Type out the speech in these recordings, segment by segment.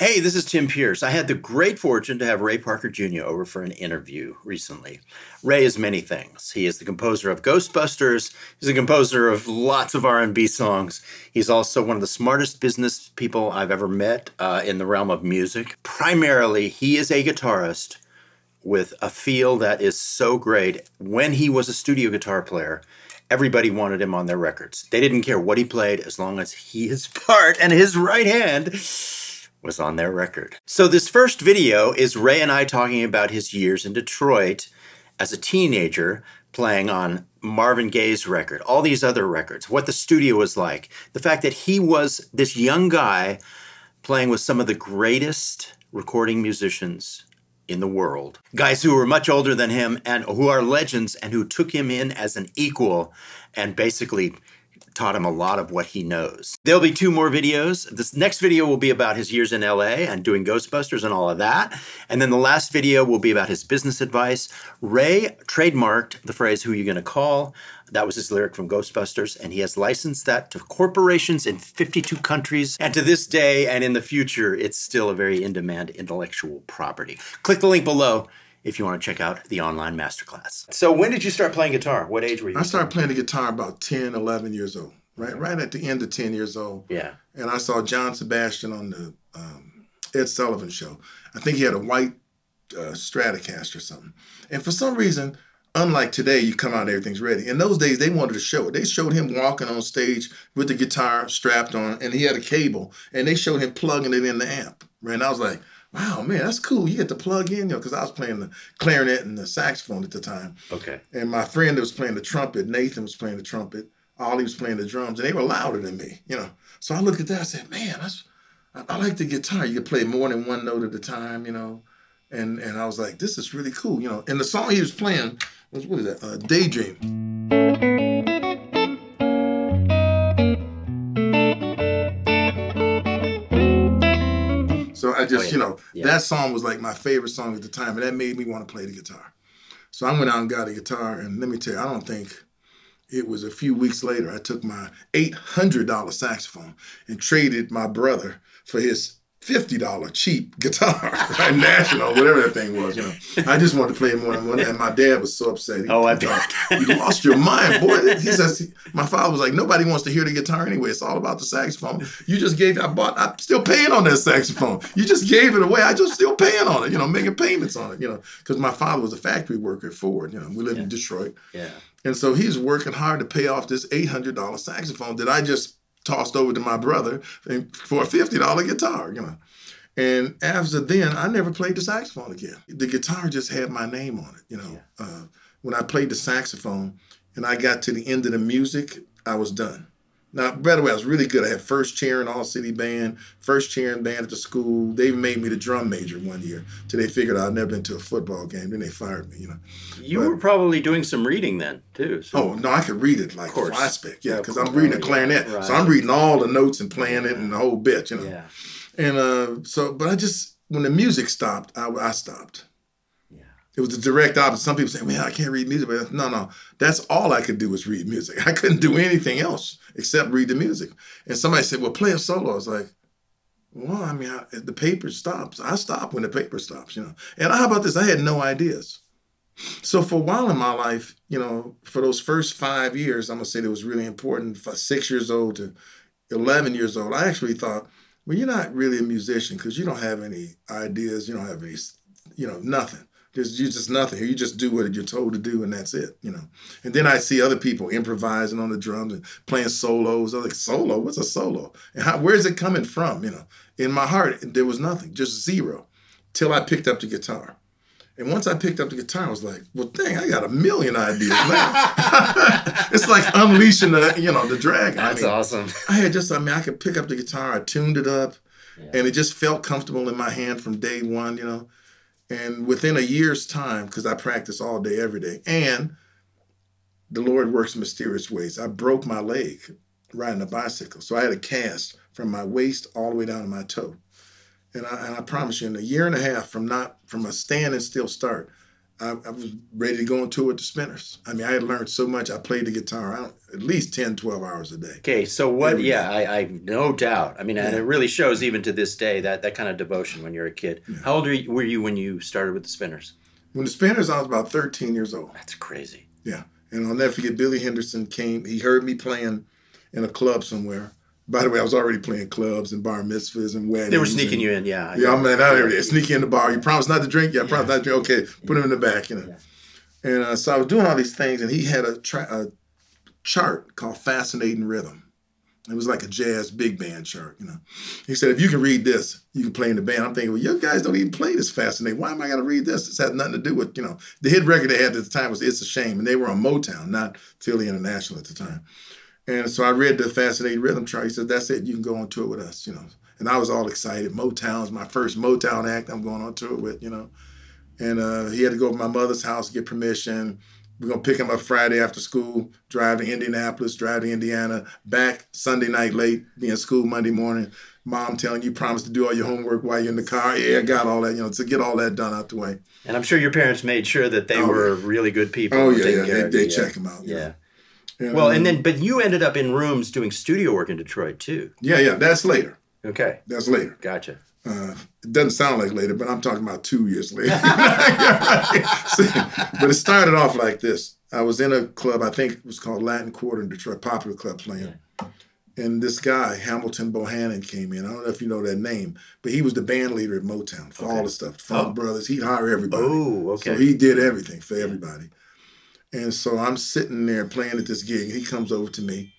Hey, this is Tim Pierce. I had the great fortune to have Ray Parker, Jr. over for an interview recently. Ray is many things. He is the composer of Ghostbusters. He's the composer of lots of R&B songs. He's also one of the smartest business people I've ever met in the realm of music. Primarily, he is a guitarist with a feel that is so great. When he was a studio guitar player, everybody wanted him on their records. They didn't care what he played as long as his part and his right hand was on their record. So this first video is Ray and I talking about his years in Detroit as a teenager playing on Marvin Gaye's record, all these other records, what the studio was like, the fact that he was this young guy playing with some of the greatest recording musicians in the world. Guys who were much older than him and who are legends and who took him in as an equal and basically taught him a lot of what he knows. There'll be two more videos. This next video will be about his years in LA and doing Ghostbusters and all of that. And then the last video will be about his business advice. Ray trademarked the phrase, "Who you gonna call?" That was his lyric from Ghostbusters, and he has licensed that to corporations in 52 countries. And to this day and in the future, it's still a very in-demand intellectual property. Click the link below if you want to check out the online masterclass. So when did you start playing guitar? What age were you? I started playing the guitar about 10, 11 years old, right at the end of 10 years old. Yeah. And I saw John Sebastian on the Ed Sullivan show. I think he had a white Stratocaster or something. And for some reason, unlike today, you come out and everything's ready. In those days, they wanted to show it. They showed him walking on stage with the guitar strapped on, and he had a cable, and they showed him plugging it in the amp. Right? And I was like, wow, man, that's cool. You get to plug in, you know, because I was playing the clarinet and the saxophone at the time. Okay. And my friend that was playing the trumpet, Nathan was playing the trumpet, Ollie was playing the drums, and they were louder than me, you know. So I looked at that, I said, man, I like the guitar. You can play more than one note at a time, you know. And I was like, this is really cool, you know. And the song he was playing was, what is that? Daydream. So I just, that song was like my favorite song at the time, and that made me want to play the guitar. So I went out and got a guitar, and let me tell you, I don't think it was a few weeks later, I took my $800 saxophone and traded my brother for his $50 cheap guitar, right? National, whatever that thing was, you know. I just wanted to play more than one, and my dad was so upset. He lost your mind, boy. He says, my father was like, nobody wants to hear the guitar anyway. It's all about the saxophone. You just gave, I'm still paying on that saxophone. You just gave it away. I just still paying on it, you know, making payments on it, you know, because my father was a factory worker at Ford, you know, we lived in Detroit. Yeah. And so he's working hard to pay off this $800 saxophone that I just tossed over to my brother for a $50 guitar, you know. And after then, I never played the saxophone again. The guitar just had my name on it, you know. Yeah. When I played the saxophone and I got to the end of the music, I was done. Now, by the way, I was really good. I had first chair in all-city band, first chair in band at the school. They made me the drum major one year till they figured out I'd never been to a football game. Then they fired me, you know. You were probably doing some reading then, too. So. Oh, no, I could read it like fly spec, yeah, because I'm reading a clarinet. Right. So I'm reading all the notes and playing it and the whole bit, you know. Yeah. And so, but I just, when the music stopped, I stopped. It was the direct opposite. Some people say, well, I can't read music. But no. That's all I could do was read music. I couldn't do anything else except read the music. And somebody said, well, play a solo. I was like, well, I mean, the paper stops. I stop when the paper stops, you know. And how about this? I had no ideas. So for a while in my life, you know, for those first 5 years, I'm going to say that was really important. From 6 years old to 11 years old, I actually thought, well, you're not really a musician because you don't have any ideas. You don't have any, you know, nothing. You're just nothing. You just do what you're told to do, and that's it, you know. And then I see other people improvising on the drums and playing solos. I was like, solo? What's a solo? And where is it coming from, you know? In my heart, there was nothing, just zero, till I picked up the guitar. And once I picked up the guitar, I was like, well, dang, I got a million ideas now. It's like unleashing the, you know, the dragon. That's awesome. I could pick up the guitar. I tuned it up, and it just felt comfortable in my hand from day one, you know. And within a year's time, because I practice all day, every day, and the Lord works mysterious ways. I broke my leg riding a bicycle. So I had a cast from my waist all the way down to my toe. And I promise you, in a year and a half from a standing still start, I was ready to go on tour with the Spinners. I mean, I had learned so much. I played the guitar out at least 10, 12 hours a day. Okay, so what, yeah, I no doubt. I mean, yeah. And it really shows even to this day, that kind of devotion when you're a kid. Yeah. How old were you when you started with the Spinners? When the Spinners, I was about 13 years old. That's crazy. Yeah, and I'll never forget, Billy Henderson came. He heard me playing in a club somewhere. By the way, I was already playing clubs and bar mitzvahs and weddings. They were sneaking you in, yeah. Yeah, I'm not every sneaking in the bar. You promised not to drink? Yeah, I promised not to drink. Okay, put him in the back, you know. Yeah. And so I was doing all these things, and he had a chart called Fascinating Rhythm. It was like a jazz big band chart, you know. He said, if you can read this, you can play in the band. I'm thinking, well, you guys don't even play this Fascinating. Why am I going to read this? This has nothing to do with, you know. The hit record they had at the time was It's a Shame, and they were on Motown, not Philly International at the time. And so I read the Fascinating Rhythm chart. He said, that's it. You can go on tour with us, you know. And I was all excited. Motown's my first Motown act I'm going on tour with, you know. And he had to go to my mother's house to get permission. We're going to pick him up Friday after school, drive to Indianapolis, drive to Indiana, back Sunday night late, be in school Monday morning. Mom telling you, promise to do all your homework while you're in the car. Yeah, I got all that, you know, to get all that done out the way. And I'm sure your parents made sure that they were really good people. Oh, yeah, yeah. They check them out. Yeah. You know? Yeah, well, and then, but you ended up in rooms doing studio work in Detroit, too. Yeah, yeah, that's later. Okay. That's later. Gotcha. It doesn't sound like later, but I'm talking about 2 years later. So, but it started off like this. I was in a club, I think it was called Latin Quarter in Detroit, popular club playing. Yeah. And this guy, Hamilton Bohannon, came in. I don't know if you know that name, but he was the band leader at Motown for all the stuff. Funk Brothers, he'd hire everybody. Oh, okay. So he did everything for everybody. And so I'm sitting there playing at this gig. He comes over to me,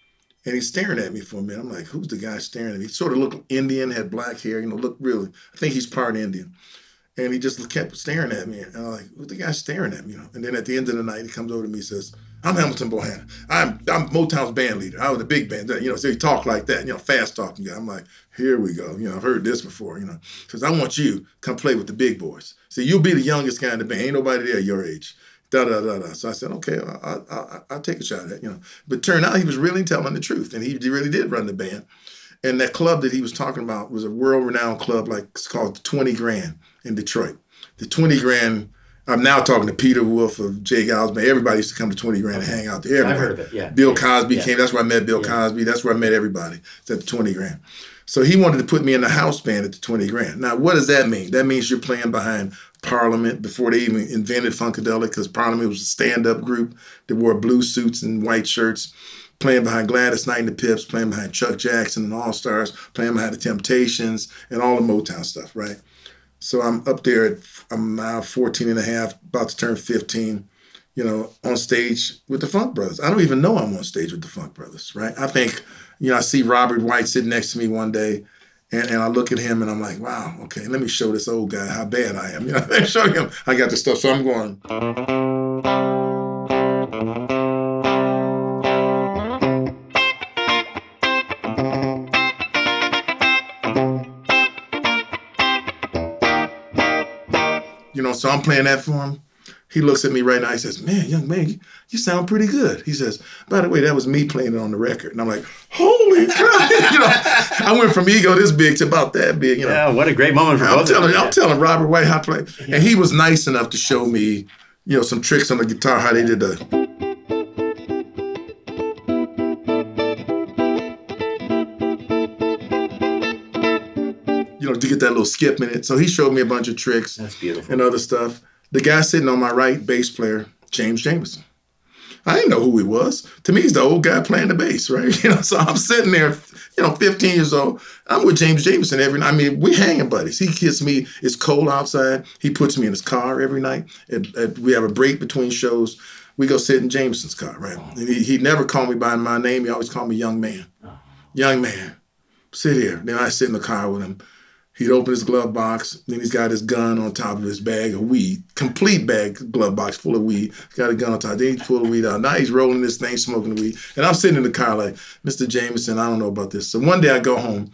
and he's staring at me for a minute. I'm like, who's the guy staring at me? He sort of looked Indian, had black hair, you know, looked really. I think he's part Indian. And he just kept staring at me. And I'm like, who's the guy staring at me? You know? And then at the end of the night, he comes over to me and says, I'm Hamilton Bohannon. I'm Motown's band leader. I was the big band. You know, so he talked like that, you know, fast talking guy. I'm like, here we go. You know, I've heard this before, you know. Because I want you to come play with the big boys. See, you'll be the youngest guy in the band. Ain't nobody there your age. Da, da, da, da. So I said, okay, I'll take a shot at it, you know. But turned out he was really telling the truth, and he really did run the band. And that club that he was talking about was a world-renowned club, like it's called 20 Grand in Detroit. The 20 Grand, I'm now talking to Peter Wolf of Jay Giles, but everybody used to come to 20 Grand and hang out there. Everybody. I heard of it, yeah. Bill Cosby came. That's where I met Bill Cosby. That's where I met everybody. It's at the 20 Grand. So he wanted to put me in the house band at the 20 Grand. Now, what does that mean? That means you're playing behind Parliament before they even invented Funkadelic, because Parliament was a stand-up group that wore blue suits and white shirts, playing behind Gladys Knight and the Pips, playing behind Chuck Jackson and All Stars, playing behind the Temptations and all the Motown stuff, right? So I'm up there, I'm now 14 and a half, about to turn 15, you know, on stage with the Funk Brothers. I don't even know I'm on stage with the Funk Brothers, right? I think, you know, I see Robert White sitting next to me one day, and I look at him and I'm like, wow, okay, let me show this old guy how bad I am. You know, let me show him I got this stuff. So I'm going. You know, so I'm playing that for him. He looks at me right now. He says, man, young man, you sound pretty good. He says, by the way, that was me playing it on the record. And I'm like, holy crap. You know, I went from ego this big to about that big. You know? Yeah, what a great moment for both of you. I'm telling Robert White how to play. Yeah. And he was nice enough to show me, you know, some tricks on the guitar, how they did the... You know, to get that little skip in it. So he showed me a bunch of tricks. That's beautiful. And other stuff. The guy sitting on my right, bass player, James Jamerson. I didn't know who he was. To me, he's the old guy playing the bass, right? You know, so I'm sitting there, you know, 15 years old. I'm with James Jamerson every night. I mean, we hanging buddies. He gets me. It's cold outside. He puts me in his car every night. We have a break between shows. We go sit in Jameson's car, right? And he never called me by my name. He always called me young man. Young man, sit here. Then I sit in the car with him. He'd open his glove box, then he's got his gun on top of his bag of weed, complete bag, glove box full of weed. He's got a gun on top. Then he pulled the weed out. Now he's rolling this thing, smoking the weed. And I'm sitting in the car like, Mr. Jamerson, I don't know about this. So one day I go home,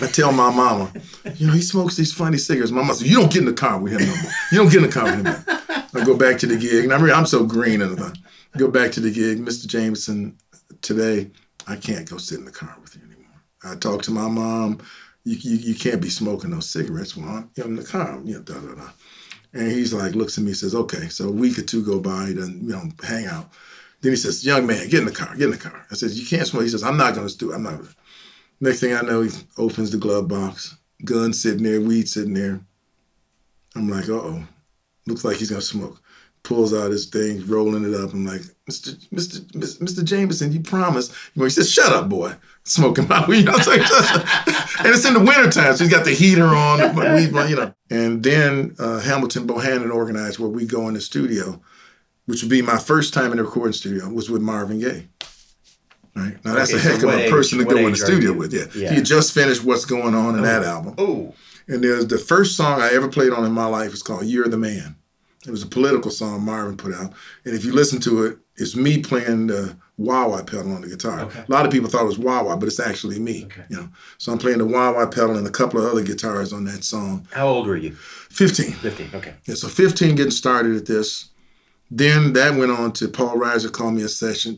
I tell my mama, you know, he smokes these funny cigarettes. My mama said, you don't get in the car with him no more. You don't get in the car with him no more. I go back to the gig, and I'm so green in the back. I go back to the gig, Mr. Jamerson, today I can't go sit in the car with you anymore. I talk to my mom. You can't be smoking those cigarettes while I'm in the car. You know, da, da, da. And he's like, looks at me, says, okay. So a week or two go by, he doesn't, you know, hang out. Then he says, young man, get in the car, get in the car. I says, you can't smoke. He says, I'm not going to do it. I'm not going to. Next thing I know, he opens the glove box, gun sitting there, weed sitting there. I'm like, uh-oh, looks like he's going to smoke. Pulls out his thing, rolling it up. I'm like, Mr. Jamerson, you promised. He says, shut up, boy. Smoking my weed. I was like, and it's in the wintertime, so he's got the heater on, the weed, you know. And then Hamilton Bohannon organized where we go in the studio, which would be my first time in the recording studio, was with Marvin Gaye. Right? Now, that's a heck of a person to go in the studio with. Yeah. He had just finished What's Going On in that album. Oh. And there's the first song I ever played on in my life is called You're the Man. It was a political song Marvin put out. And if you listen to it, it's me playing the wah-wah pedal on the guitar. Okay. A lot of people thought it was wah-wah, but it's actually me. Okay. You know? So I'm playing the wah-wah pedal and a couple of other guitars on that song. How old were you? 15. 15, okay. Yeah, so 15 getting started at this. Then that went on to Paul Riser called me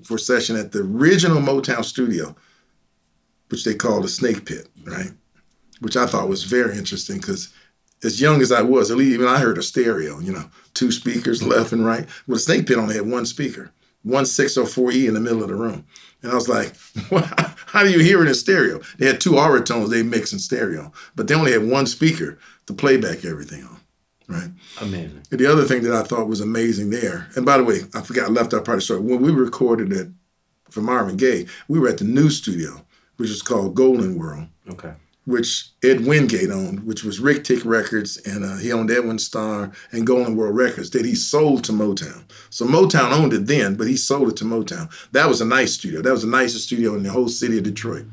for a session at the original Motown studio, which they called the Snake Pit, right? Which I thought was very interesting because as young as I was, at least even I heard a stereo, you know, two speakers left and right. Well, the Snake Pit only had one speaker, one 604E in the middle of the room. And I was like, what? How do you hear it in stereo? They had two overtones they mixed in stereo, but they only had one speaker to play back everything on, right? Amazing. And the other thing that I thought was amazing there, and by the way, I forgot, I left out part of the story. When we recorded it for Marvin Gaye, we were at the new studio, which was called Golden World. Okay. Which Ed Wingate owned, which was Rick Tick Records, and he owned Edwin Starr and Golden World Records that he sold to Motown. So Motown owned it then, but he sold it to Motown. That was a nice studio. That was the nicest studio in the whole city of Detroit.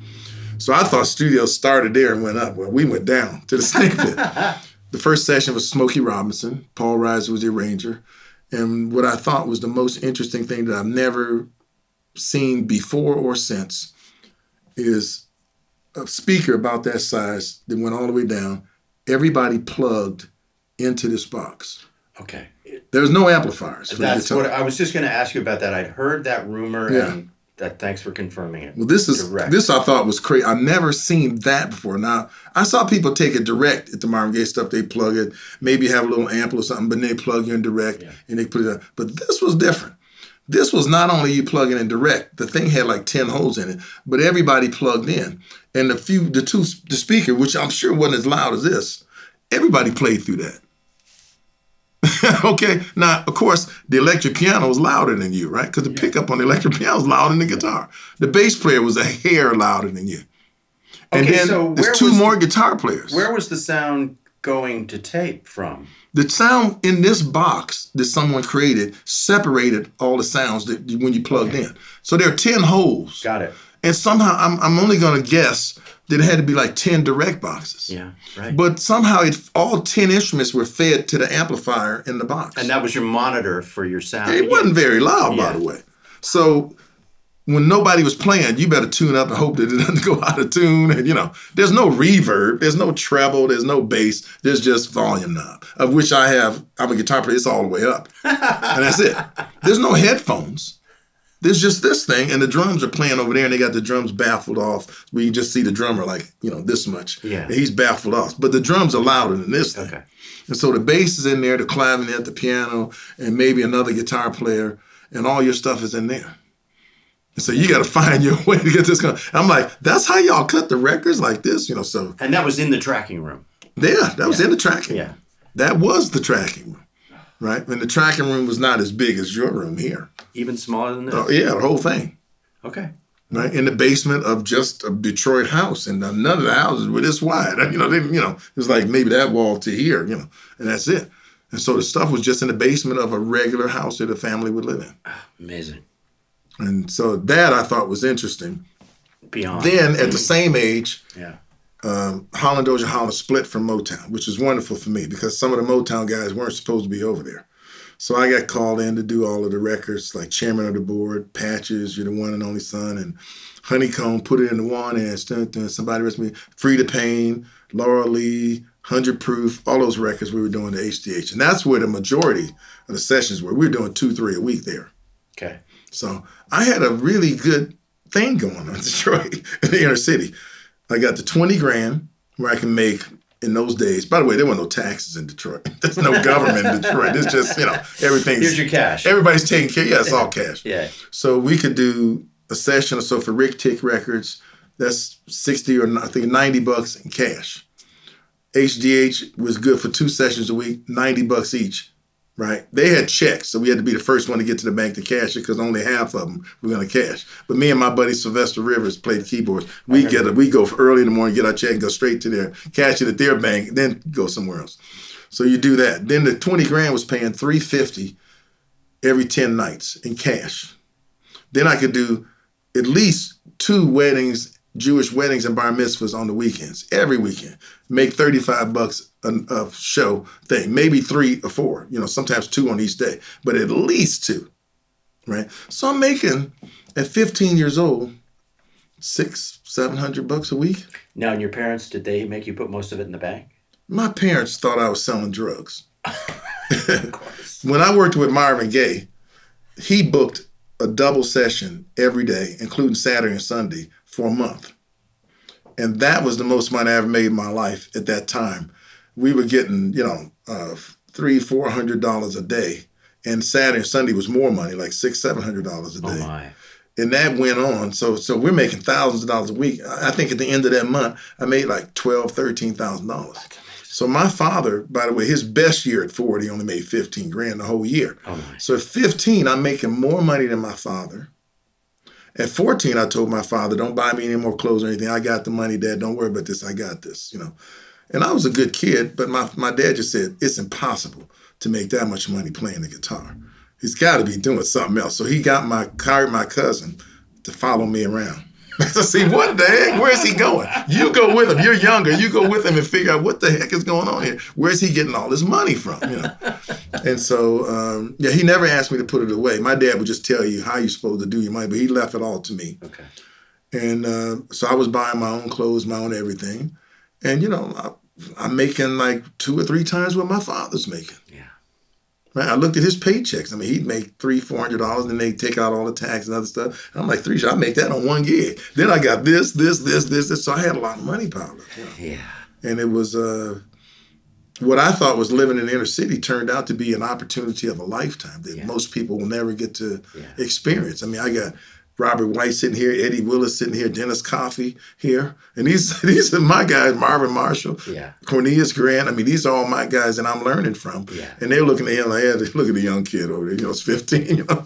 So I thought studios started there and went up. Well, we went down to the Snake Pit. The first session was Smokey Robinson. Paul Riser was the arranger. And what I thought was the most interesting thing that I've never seen before or since is a speaker about that size that went all the way down. Everybody plugged into this box. Okay. There's no amplifiers. That's what I was just going to ask you about that. I'd heard that rumor, yeah. And that, thanks for confirming it. Well, this I thought was crazy. I've never seen that before. Now, I saw people take it direct at the Marvin Gaye stuff. They plug it, maybe have a little amp or something, but then they plug you in direct, yeah. And they put it up. But this was different. This was not only you plugging in direct, the thing had like 10 holes in it, but everybody plugged in. And the speaker, which I'm sure wasn't as loud as this, everybody played through that. Okay, now, of course, the electric piano was louder than you, right? Because the pickup on the electric piano is louder than the guitar. The bass player was a hair louder than you. And okay, then so there's two more guitar players. Where was the sound going to tape from? The sound in this box that someone created separated all the sounds that when you plugged in. So there are 10 holes. Got it. And somehow, I'm only going to guess that it had to be like 10 direct boxes. Yeah, right. But somehow, all 10 instruments were fed to the amplifier in the box. And that was your monitor for your sound. It wasn't very loud, by the way. So when nobody was playing, you better tune up and hope that it doesn't go out of tune. And, you know, there's no reverb. There's no treble. There's no bass. There's just volume knob, of which I'm a guitar player. It's all the way up. And that's it. There's no headphones. There's just this thing, and the drums are playing over there, and they got the drums baffled off. Where you just see the drummer, like, you know, this much. Yeah. And he's baffled off. But the drums are louder than this thing. Okay. And so the bass is in there, the clavinet, the piano, and maybe another guitar player, and all your stuff is in there. And so you got to find your way to get this going. I'm like, that's how y'all cut the records like this? You know, so. And that was in the tracking room. Yeah, that was in the tracking room. That was the tracking room. Right? And the tracking room was not as big as your room here. Even smaller than this? Oh, yeah, the whole thing. Okay. Right? In the basement of just a Detroit house. And none of the houses were this wide. You know, it was like maybe that wall to here, you know, and that's it. And so the stuff was just in the basement of a regular house that a family would live in. Oh, amazing. And so that I thought was interesting. Beyond. Then at the same age, Holland Dozier Holland split from Motown, which is wonderful for me because some of the Motown guys weren't supposed to be over there. So I got called in to do all of the records, like Chairman of the Board, Patches, You're the One and Only Son, and Honeycomb, Put It in the One, and dun, dun, Somebody Rest Me, Free to Pain, Laura Lee, 100 Proof, all those records we were doing to HDH. And that's where the majority of the sessions were. We were doing 2, 3 a week there. Okay. So I had a really good thing going on in Detroit, in the inner city. I got the 20 grand where I can make in those days, by the way, there were no taxes in Detroit. There's no government in Detroit. It's just, you know, everything's... Here's your cash. Everybody's taking care. Yeah, it's all cash. Yeah. So we could do a session or so for Rick Tick Records. That's 60 or I think $90 in cash. HDH was good for 2 sessions a week, $90 each, right? They had checks, so we had to be the first one to get to the bank to cash it because only half of them were going to cash. But me and my buddy Sylvester Rivers played keyboards. We go early in the morning, get our check, go straight to their, cash it at their bank, then go somewhere else. So you do that. Then the 20 grand was paying $350 every 10 nights in cash. Then I could do at least 2 weddings, Jewish weddings and bar mitzvahs on the weekends, every weekend. Make $35 a show thing, maybe 3 or 4, you know, sometimes 2 on each day, but at least 2, right? So I'm making, at 15 years old, $600-$700 a week. Now, and your parents, did they make you put most of it in the bank? My parents thought I was selling drugs. Of course. When I worked with Marvin Gaye, he booked a double session every day, including Saturday and Sunday, for a month. And that was the most money I ever made in my life at that time. We were getting, you know, $300-$400 a day. And Saturday and Sunday was more money, like $600-$700 a day. Oh my. And that went on. So we're making thousands of dollars a week. I think at the end of that month, I made like $12,000, $13,000. So my father, by the way, his best year at Ford, he only made 15 grand the whole year. Oh my. So at 15, I'm making more money than my father. At 14, I told my father, don't buy me any more clothes or anything. I got the money, Dad. Don't worry about this. I got this, you know. And I was a good kid, but my dad just said, it's impossible to make that much money playing the guitar. He's got to be doing something else. So he hired my cousin to follow me around. So see, what the heck? Where's he going? You go with him. You're younger. You go with him and figure out what the heck is going on here. Where's he getting all this money from? You know. And so, yeah, he never asked me to put it away. My dad would just tell you how you're supposed to do your money, but he left it all to me. Okay. And so I was buying my own clothes, my own everything. And, you know, I'm making like 2 or 3 times what my father's making. Yeah. Right? I looked at his paychecks. I mean, he'd make $300-$400, and then they'd take out all the tax and other stuff. And I'm like, I make that on one gig. Then I got this. So I had a lot of money piled up. You know? Yeah. And it was what I thought was living in the inner city turned out to be an opportunity of a lifetime that most people will never get to experience. I mean, I got Robert White sitting here, Eddie Willis sitting here, Dennis Coffey here. And these are my guys, Marvin Marshall, Cornelius Grant. I mean, these are all my guys that I'm learning from. Yeah. And they're looking at him like, look at the young kid over there. You know, it's 15. You know?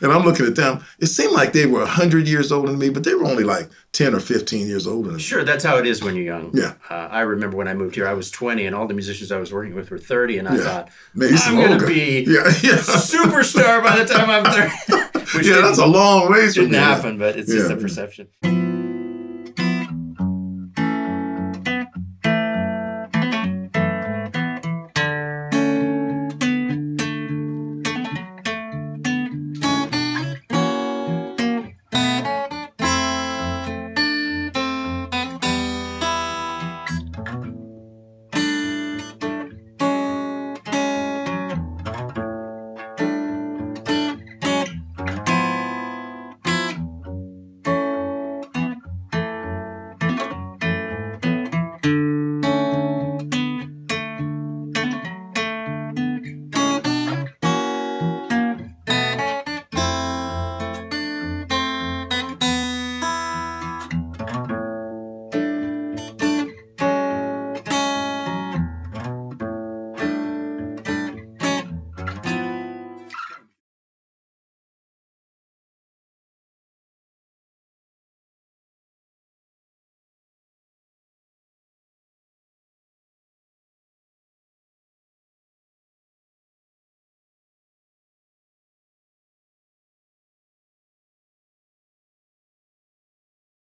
And I'm looking at them. It seemed like they were 100 years older than me, but they were only like 10 or 15 years older than me. Sure, that's how it is when you're young. Yeah. I remember when I moved here, I was 20, and all the musicians I was working with were 30, and I thought, I'm going to be a superstar by the time I'm 30. That's a long ways from me. Didn't happen, but it's just a perception.